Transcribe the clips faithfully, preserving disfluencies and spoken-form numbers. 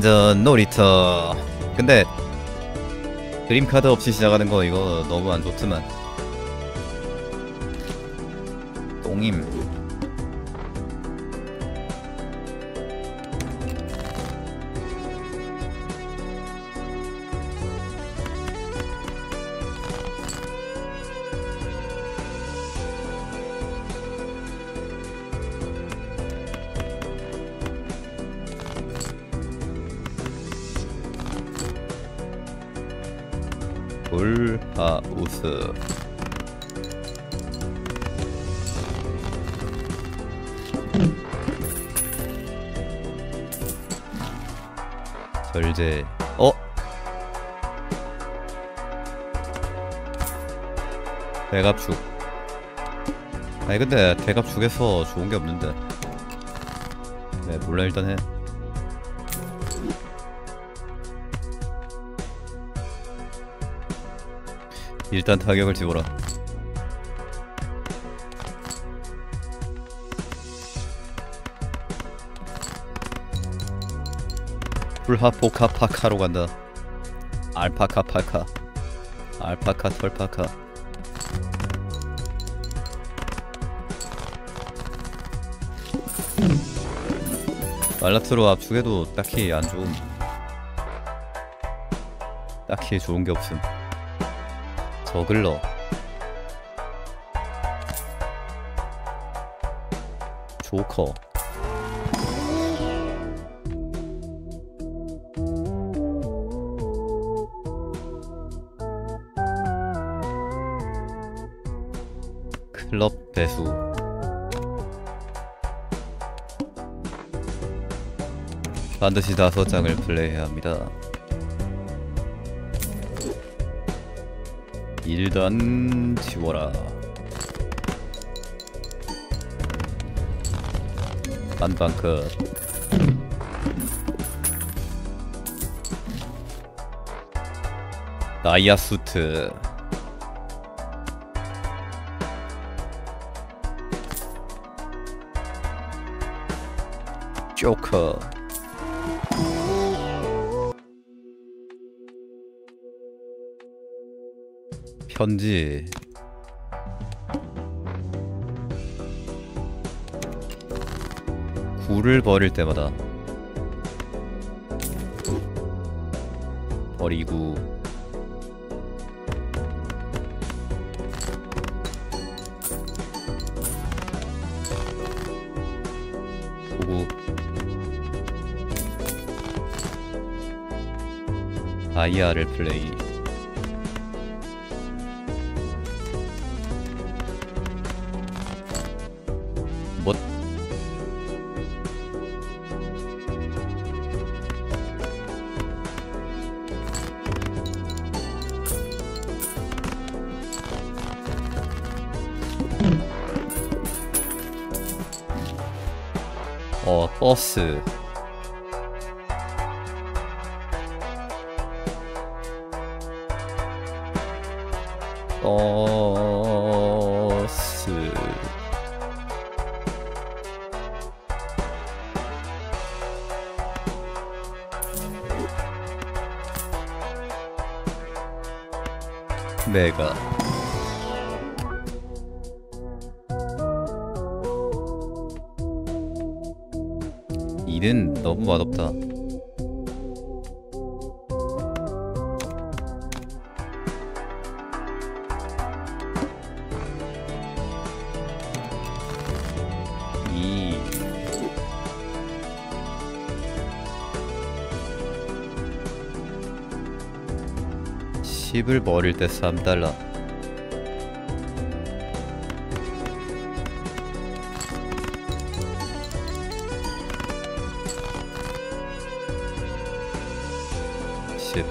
저 놀이터. 근데 그림카드 없이 시작하는 거 이거 너무 안 좋지만. 똥임. 돌하우스. 절제. 어? 대갑죽. 아니 근데 대갑죽에서 좋은게 없는데. 네 몰라 일단 해. 일단 타격을 집어라. 풀하포카파카로 간다. 알파카파카. 알파카 털파카. 말라트로 압축해도 딱히 안 좋음. 딱히 좋은 게 없음. 저글러 조커 클럽 배수 반드시 다섯 장을 플레이해야 합니다. 일단 지워라. 반방크 다이아수트 조커 편지 굴을 버릴 때마다 버리고 보고 아이아를 플레이. 어, 버스 버스 메가 이는 너무 맛없다. 이 십을 버릴 때 삼 달러 십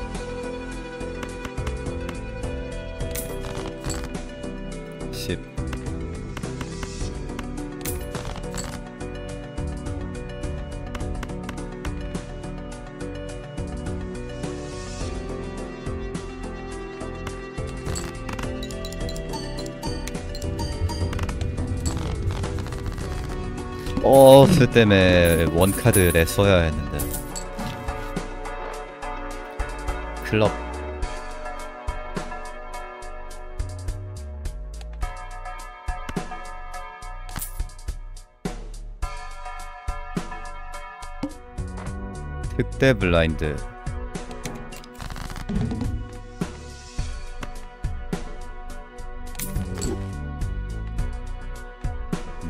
어, 그 때문에 원카드를 써야 했는데 글럽. 특대 블라인드.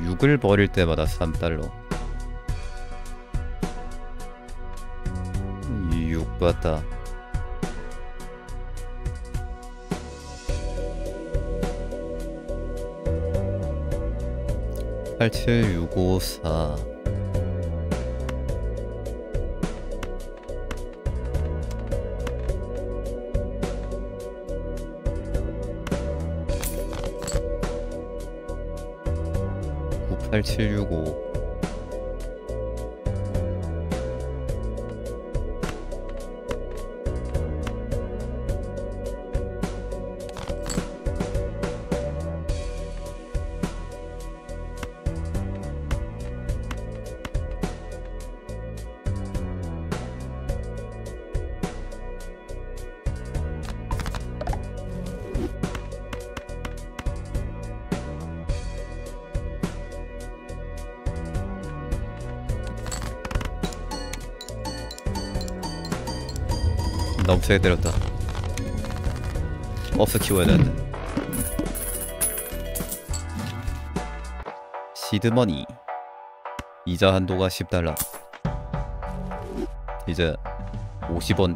육을 버릴 때마다 삼 달러. 육 맞다. 팔, 칠, 육, 오, 사. 팔, 칠, 육, 오. 너무 세게 때렸다. 업스 키워야 되는데. 시드머니. 이자 한도가 십 달러. 이제 오십 원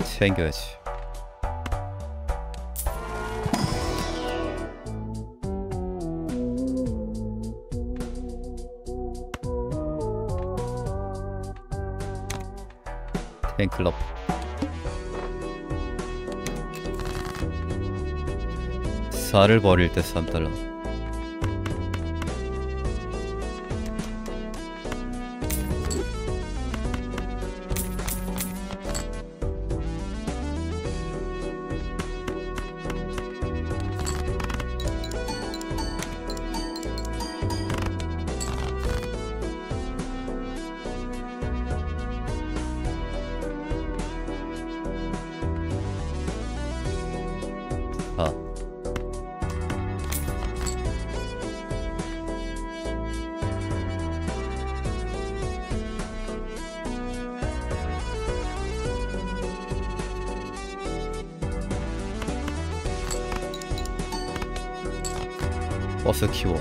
챙겨야지. 팬클럽. 사를 버릴 때 삼 달러. 버스 키워.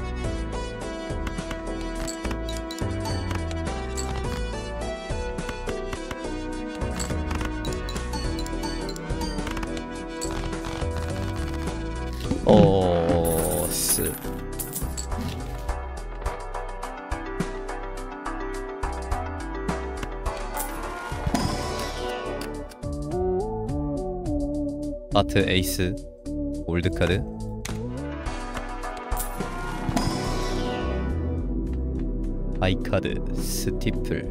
어, 쓰. 아트 에이스 올드 카드. 아이카드, 스티플,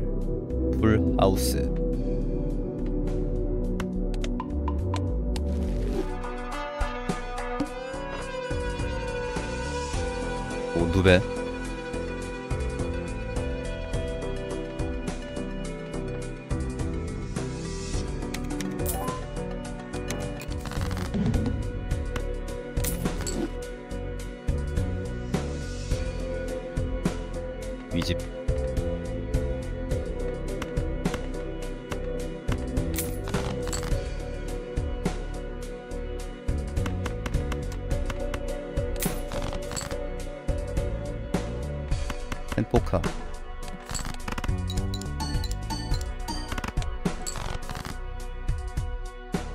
풀하우스. 오, 두 배. 위집. 펜포카.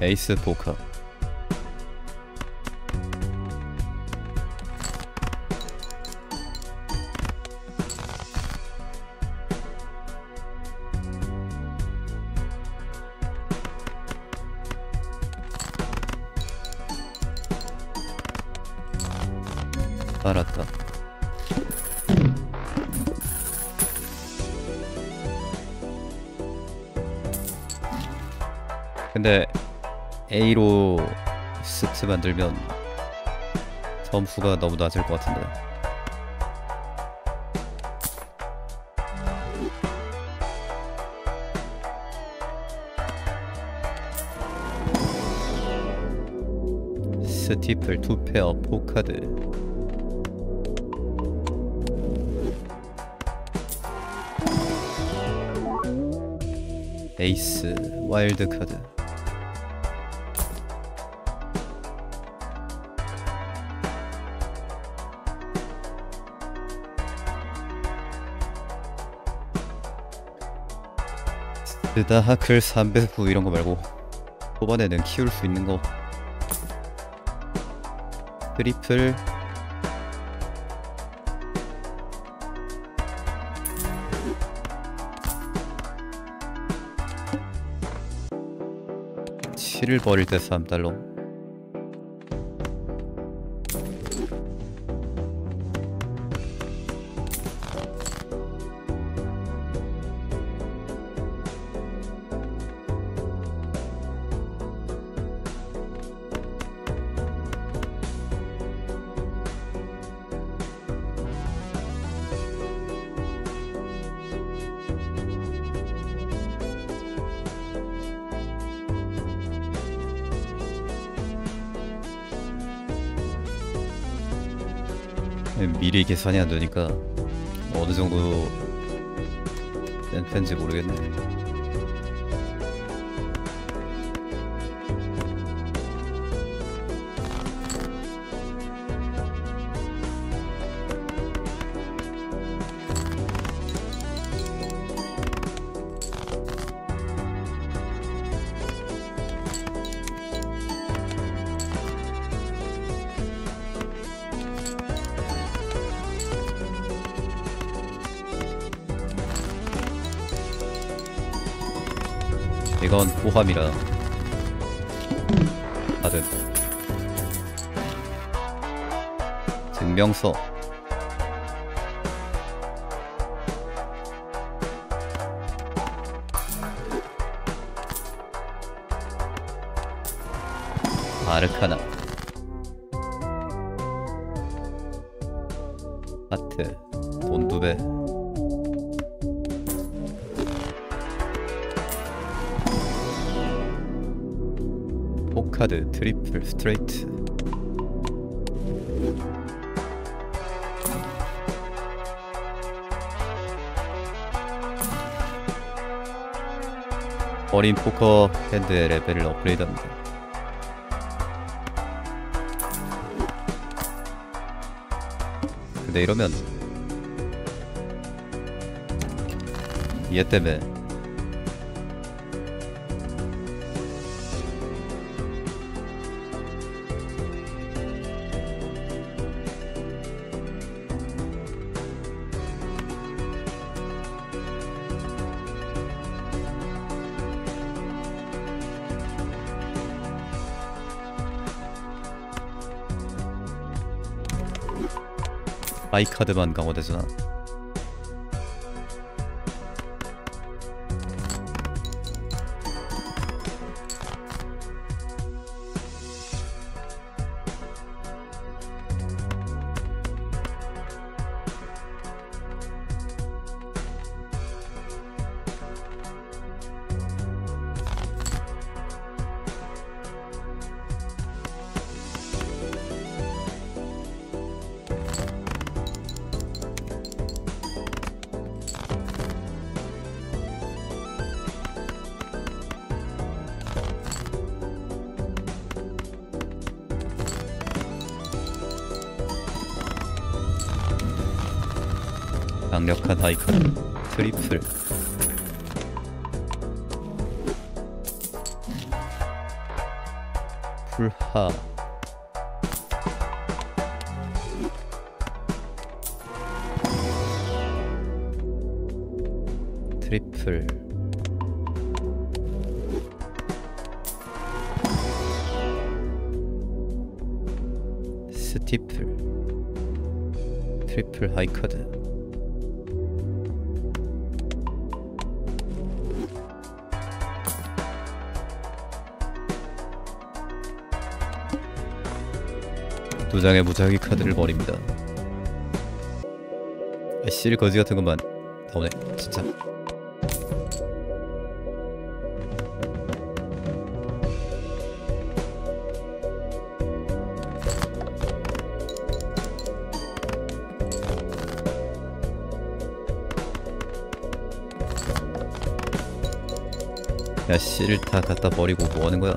에이스 포카. 알았다. 근데 A로 스트 만들면 점수가 너무 낮을 것 같은데. 에이스 티플 두 페어 포카드. 에이스 와일드 카드. 쓰다 하클 삼백구 이런거 말고 초반에는 키울 수 있는거. 트리플 칠을 버릴 때 삼 달러. 미리 계산이 안 되니까 어느 정도 된 편인지 모르겠네. 이건 오함이라 받은 증명서. 아르카나 하트. 돈 두 배. 포카드 트리플 스트레이트. 어린 포커 핸드의 레벨을 업그레이드합니다. 근데 이러면 얘 때문에 마이 카드만 강화되잖아. 강력한 아이카드 트리플. 풀하 트리플. 스티플 트리플 하이카드. 두 장의 무작위 카드를 버립니다. 아씨, 거지 같은 것만 나오네, 진짜. 야, 씨를 다 갖다 버리고 뭐 하는 거야?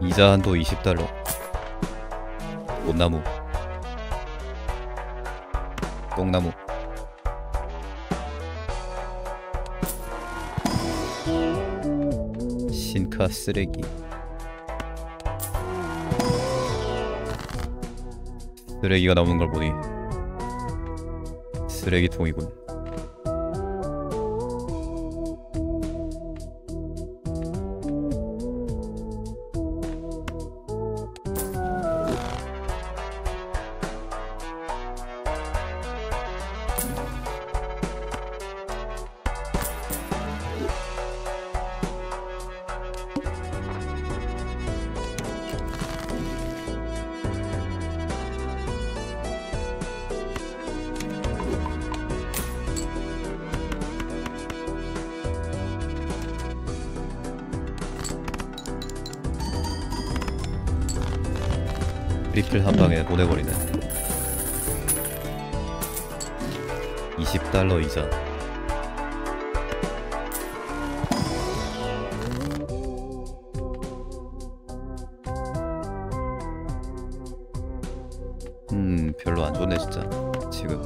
이자 한도 이십 달러. 꽃나무, 똥나무. 신카 쓰레기. 쓰레기가 나오는 걸 보니 쓰레기통이군. 리필 한방에 보내버리네. 이십 달러 이자. 음, 별로 안 좋네 진짜 지금.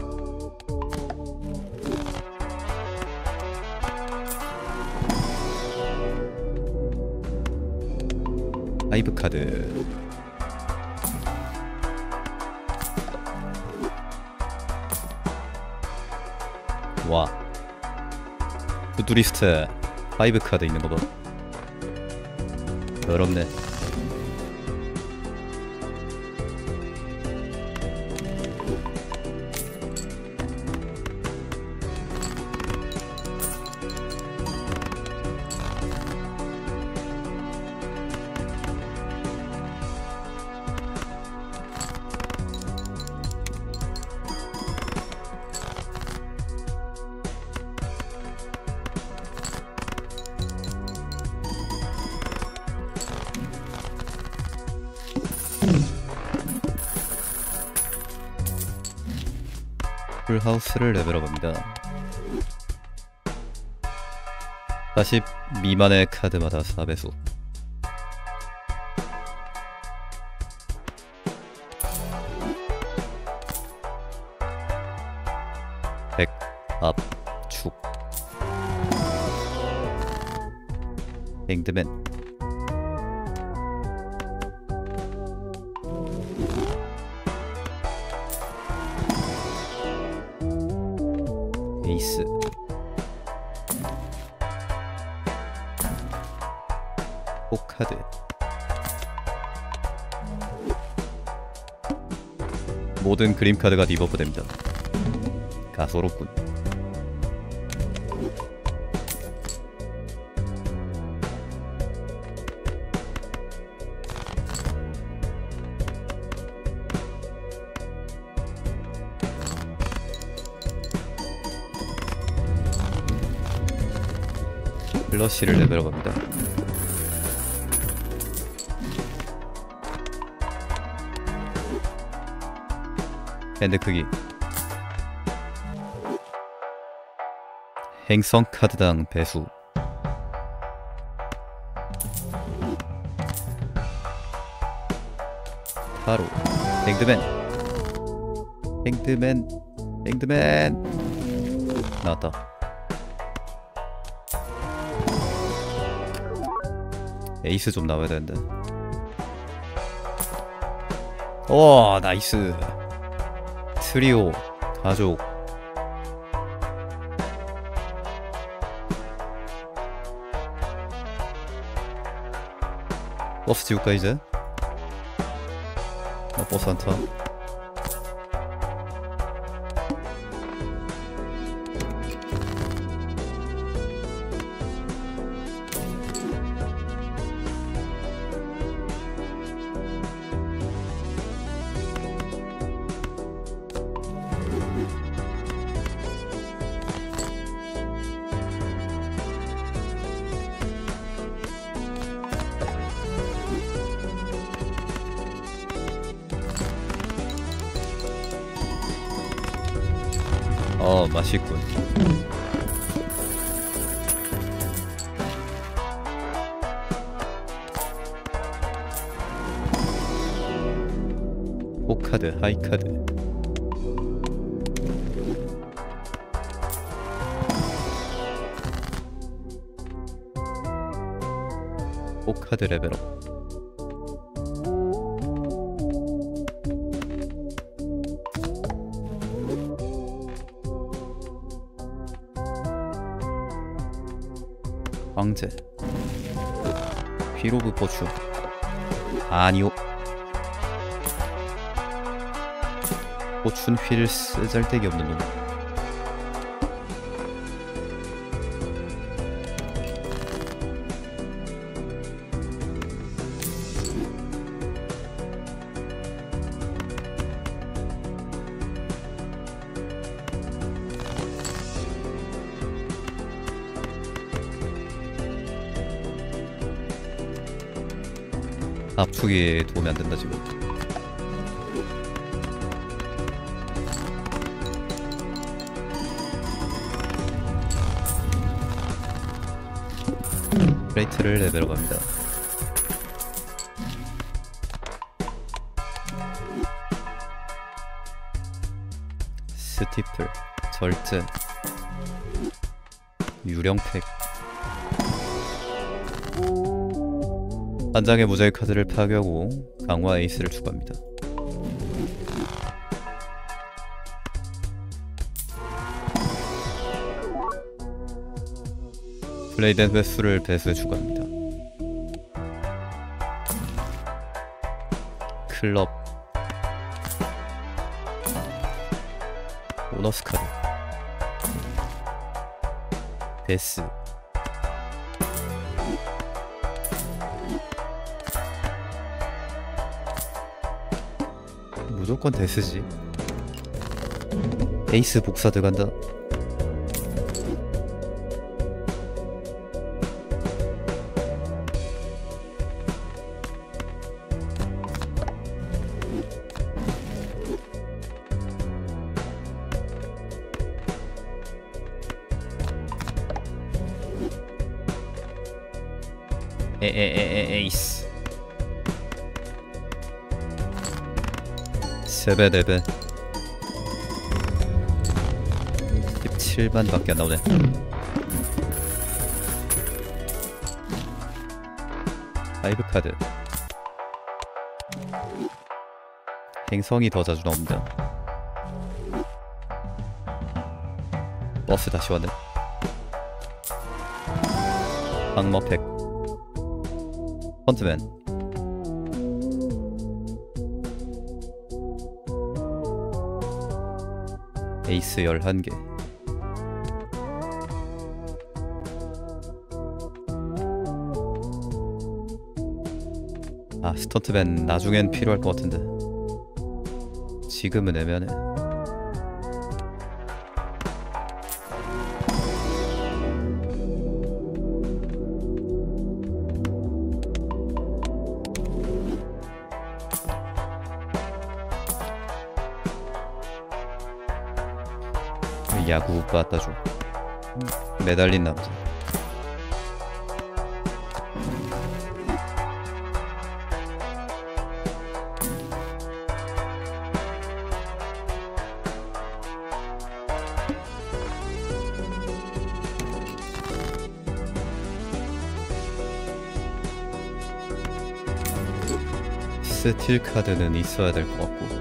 하이브 카드. 와, 투두리스트 파이브 카드 있는 거 봐. 더럽네. 풀하우스를 레벨업합니다. 사십 미만의 카드마다 사 배속. 백 압축. 뱅드맨. 에이스. 포카드. 모든 그림카드가 디버프됩니다. 가소롭군. 플러시를 레벨업합니다. 핸드 크기. 행성 카드당 배수. 바로 뱅드맨. 뱅드맨. 뱅드맨. 나왔다. 에이스 좀 나와야 되는데. 오, 나이스. 트리오 가족. 버스 지울까 이제? 아, 버스 안 타. 어, 맛있군. 호카드, 하이카드. 호카드 레벨업. 황제 비로브 버추 아니오 호춘 휠 쓰잘데기 없는 놈 압축이 도움이 안된다 지금. 플레이트를 레벨업합니다. 스티플 절제 유령팩 한 장의 모자이크 카드를 파괴하고 강화 에이스를 추가합니다. 플레이된 횟수를 배수에 추가합니다. 클럽 보너스 카드 데스 무조건 데스지. 에이스 복사 들어간다. 에에에에 에이스 레벨 레벨 십칠 반밖에 안나오네. 파이브 카드 행성이 더 자주 나옵니다. 버스 다시 왔네. 악마팩 헌트맨 에이스 열한 개 아 스턴트맨 나중엔 필요할 것 같은데 지금은 애매하네. 야구 빠따줘 매달린 남자 스틸 카드는 있어야 될 것 같고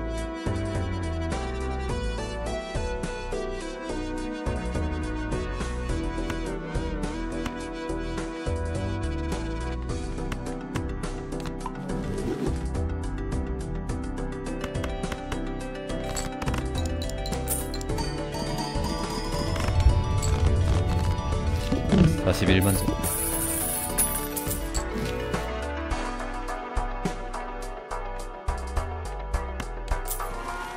사십일 만석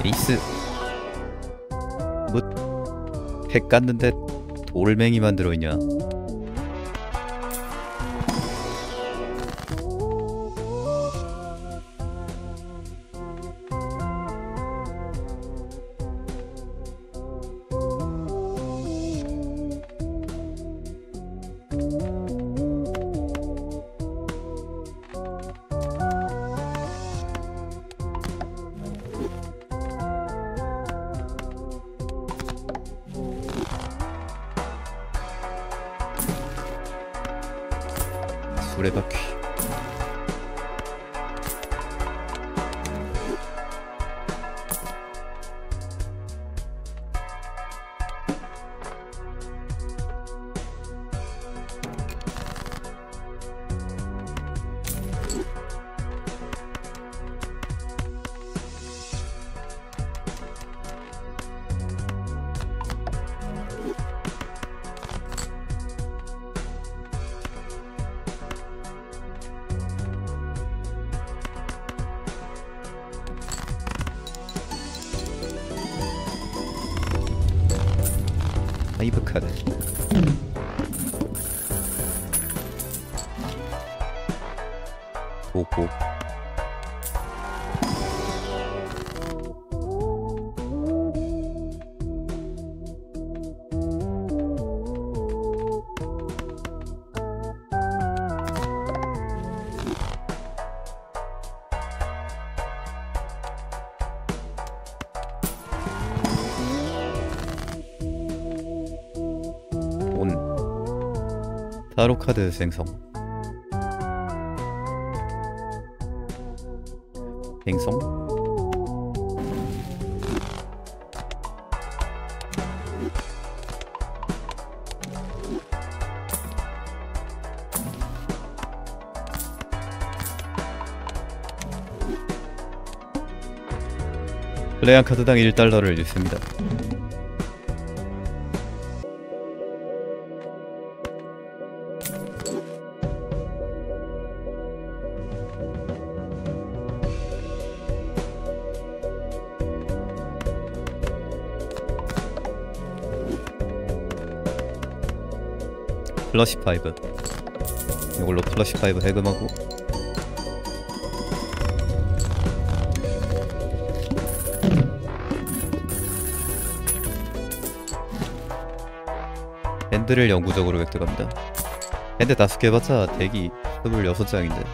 에이스 뭐 팩 깠는데 돌멩이만 들어있냐 모래바퀴. 이브 카드. 도포. 타로 카드 생성. 생성. 플레이 한 카드당 일 달러를 잃습니다. 플러시 파이브. 이걸로 플러시 파이브 해금하고 핸드를 영구적으로 획득합니다. 핸드 다섯 개 해봤자 덱이 이십육 장인데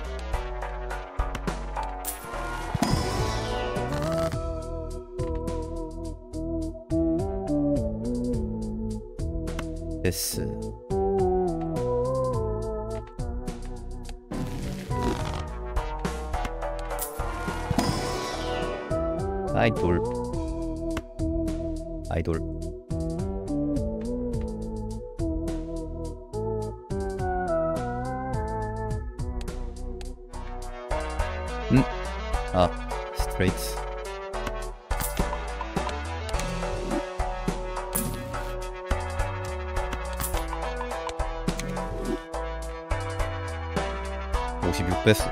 됐스. 아이돌 아이돌 음? 아, 스트레이트 오십육 배수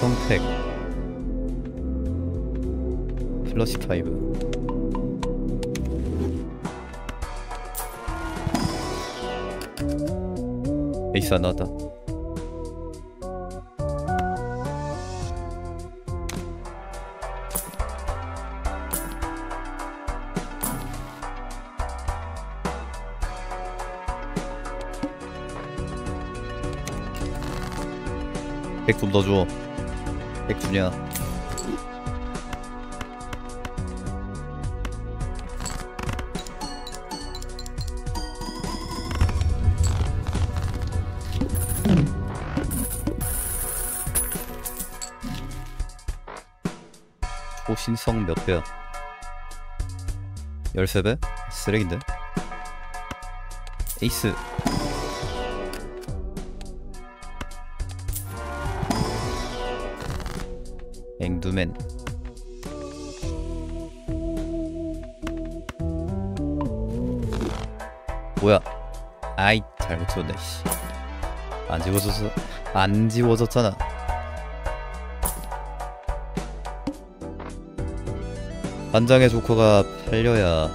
선택 플러시 파이브 에이스 안 나왔다. 백 좀 더 줘. 백 주냐. 초신성 몇 배야? 십삼 배? 쓰레기인데? 에이스 앵두맨 뭐야. 아이 잘못 지웠네. 안 지워졌어. 안 지워졌잖아. 반장의 조커가 팔려야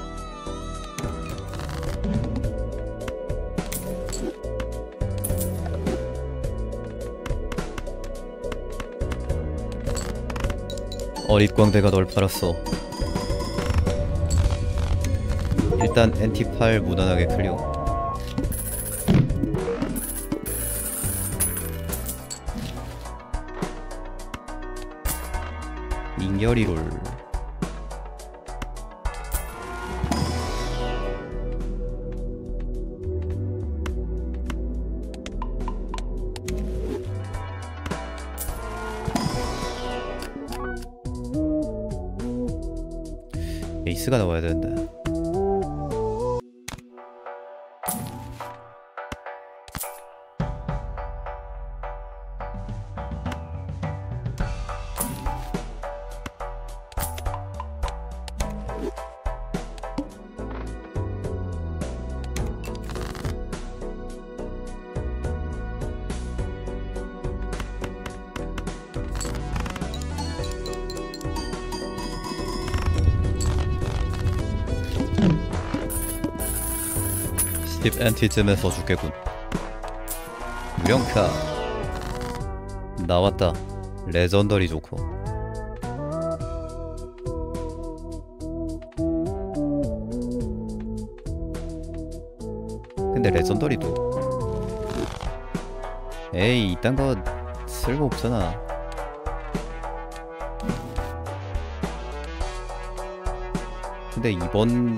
어릿광대가 널 팔았어. 일단 엔티팔 무난하게 클리어. 열이롤 에이스가 나와야 되는데. 스팁 엔티쯤에서 죽겠군. 유령카 나왔다. 레전더리 조커. 근데 레전더리도 에이 이딴 거 쓸모없잖아. 근데 이번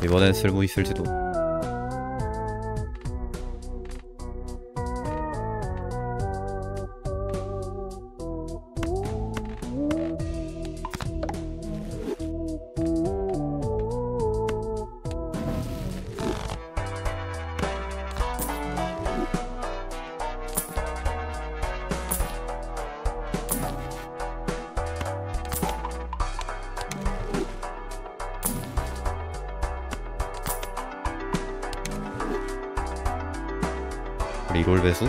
이번엔 쓸모 있을지도. 리롤 배수?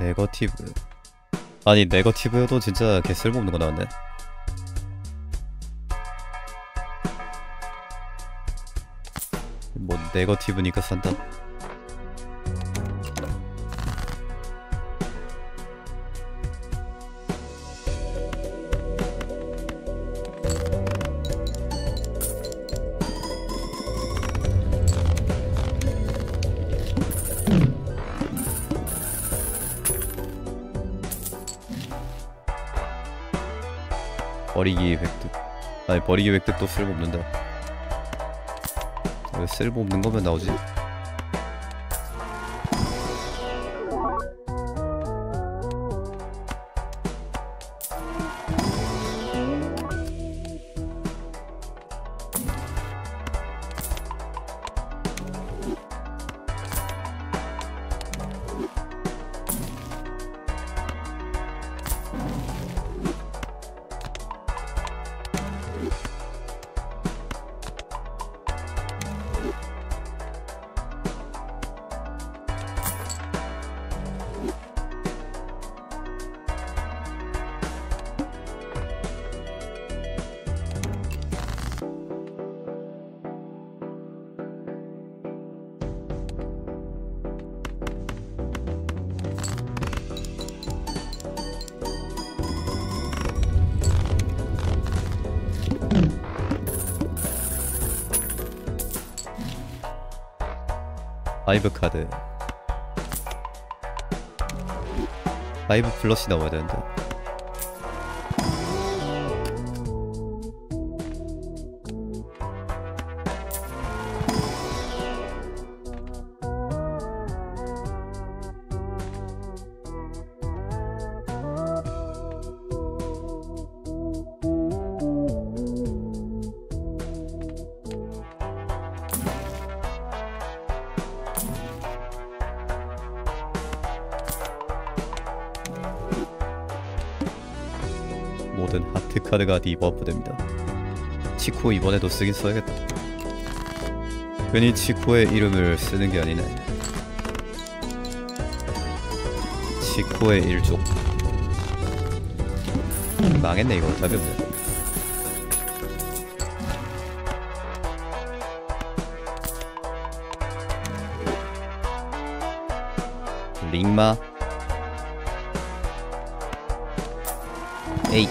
네거티브. 아니 네거티브여도 진짜 개 쓸모없는 거 나왔네. 뭐 네거티브니까 산다. 버리기 획득. 아니 버리기 획득도 쓸모없는데 왜 쓸모없는 거면 나오지? 파이브 카드 파이브 플러시 나와야 되는데 모든 하트 카드가 디버프됩니다. 치코 이번에도 쓰긴 써야겠다. 괜히 치코의 이름을 쓰는 게 아니네. 치코의 일족. 망했네 이거 답이 없네. 링마. 에이.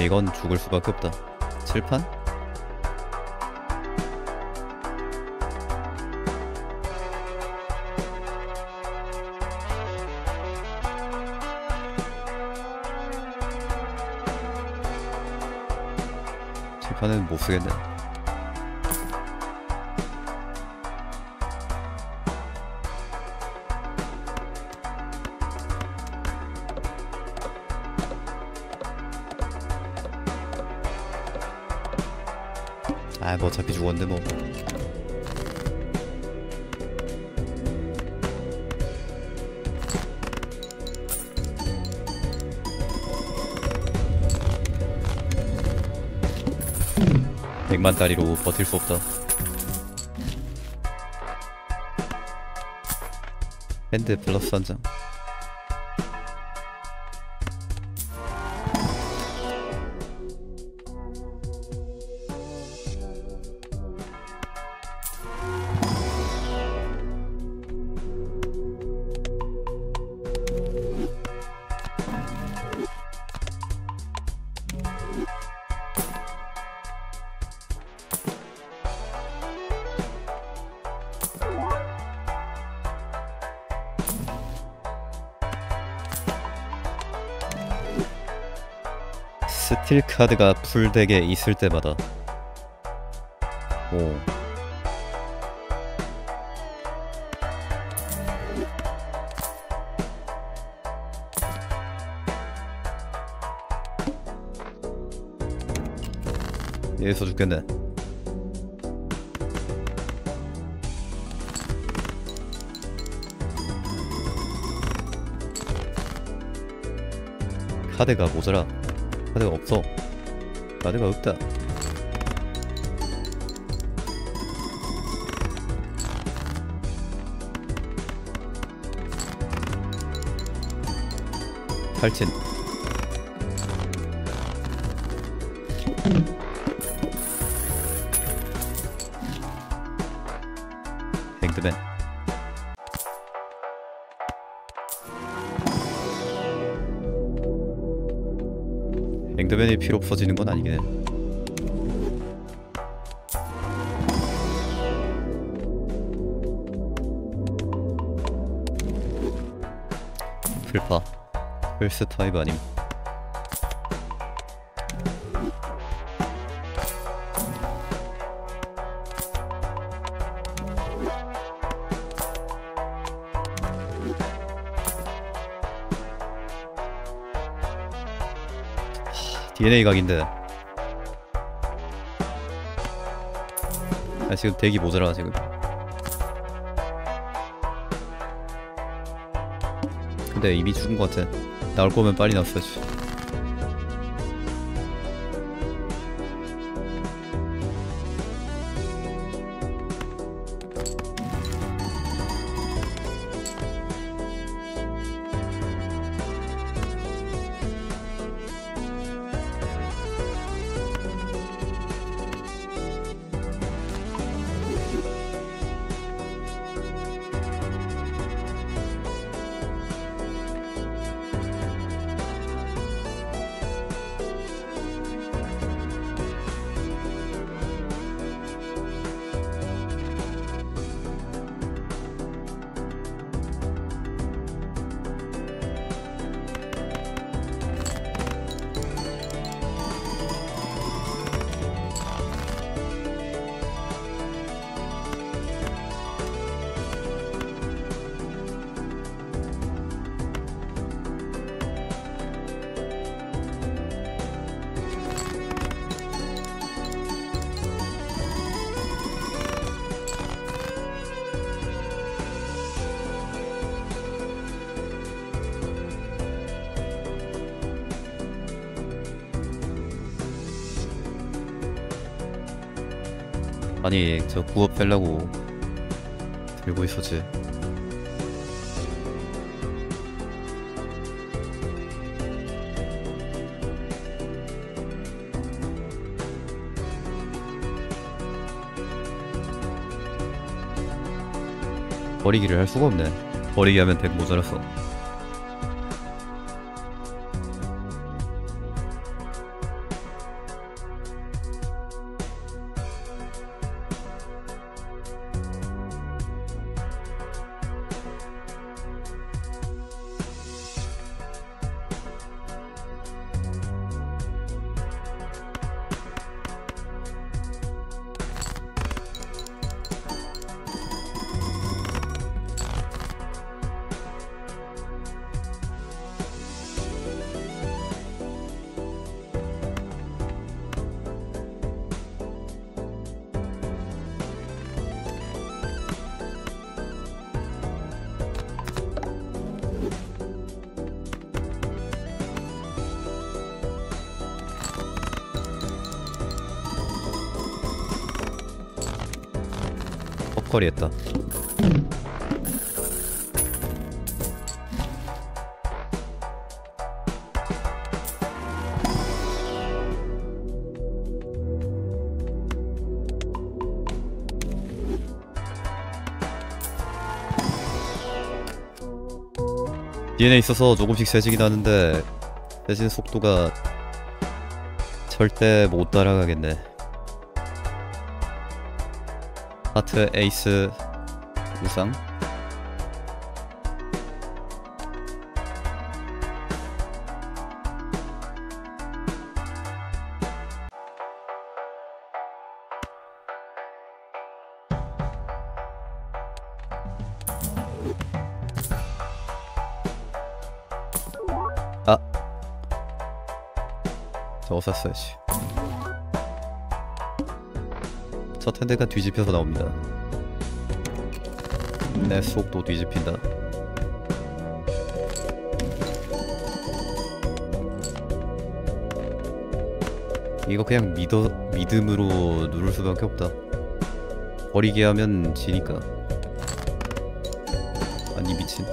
이건 죽을 수밖에 없다. 칠판? 칠판은 못 쓰겠네. 아, 뭐 어차피 죽었는데 뭐. 백만 다리로 버틸 수 없다. 핸드 플러스 한 장. 스틸 카드가 풀덱에 있을 때마다 오 여기서 죽겠네. 카드가 모자라. 카드가 없어. 카드가 없다. 탈진. 뱅드맨. 뱅드맨이 필요 없어지는 건 아니긴 해. 풀파 플스 타입 아님. 디엔에이 각인데. 아 지금 대기 모자라 지금. 근데 이미 죽은 것 같아. 나올 거면 빨리 나왔어야지. 아니 저 구업 빼려고 들고 있었지. 버리기를 할 수가 없네. 버리기 하면 백 모자랐어. 거리했다. 디엔에이 있어서 조금씩 세지긴 하는데 세진 속도가 절대 못 따라가겠네. 하트, 에이스, 우상. 아, 저거 샀어야지. 첫 핸드가 뒤집혀서 나옵니다. 내 속도 뒤집힌다. 이거 그냥 믿어, 믿음으로 누를 수밖에 없다. 버리게 하면 지니까. 아니 미친.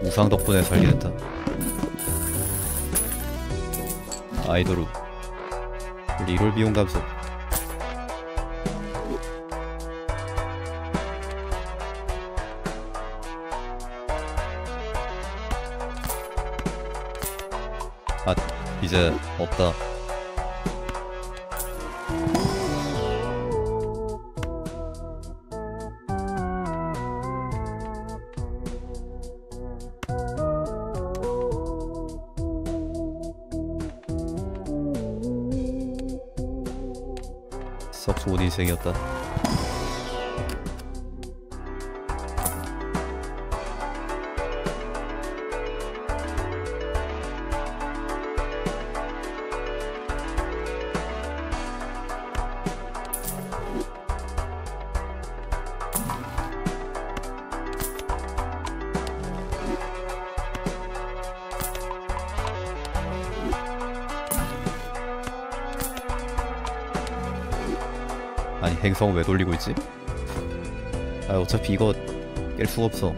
우상 덕분에 살게 됐다. 아이돌 우 리롤 비용 감소. 아 이제 없다. 썩 좋은 인생이었다. 아니 행성 왜 돌리고 있지? 아 어차피 이거 깰 수가 없어.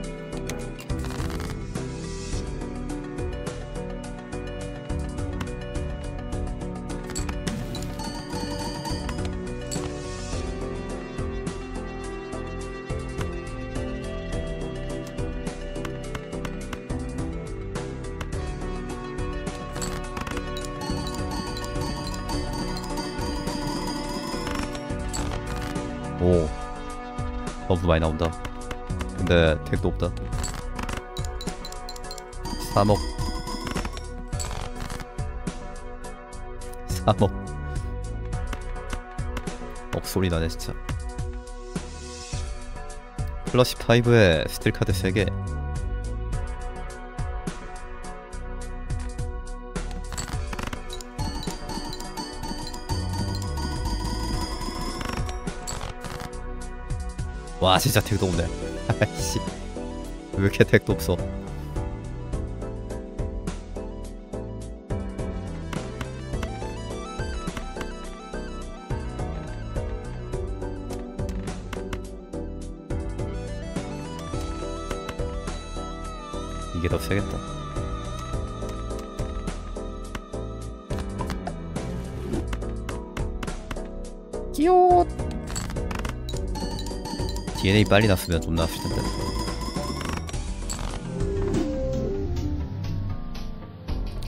오 너무 많이 나온다. 근데 택도 없다. 삼억 삼억 억소리 나네 진짜. 플러시 파이브에 스틸카드 세 개. 와 진짜 택도 없네. 아이씨 왜 이렇게 택도 없어. 이게 더 세겠다. 끼옷. 디엔에이 빨리 났으면 좀 나았을 텐데.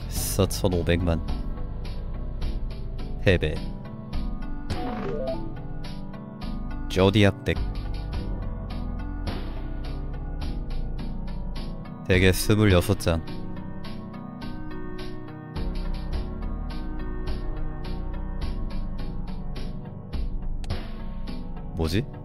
사천오백만 해배 조디압 덱 덱에 스물여섯 장. 뭐지?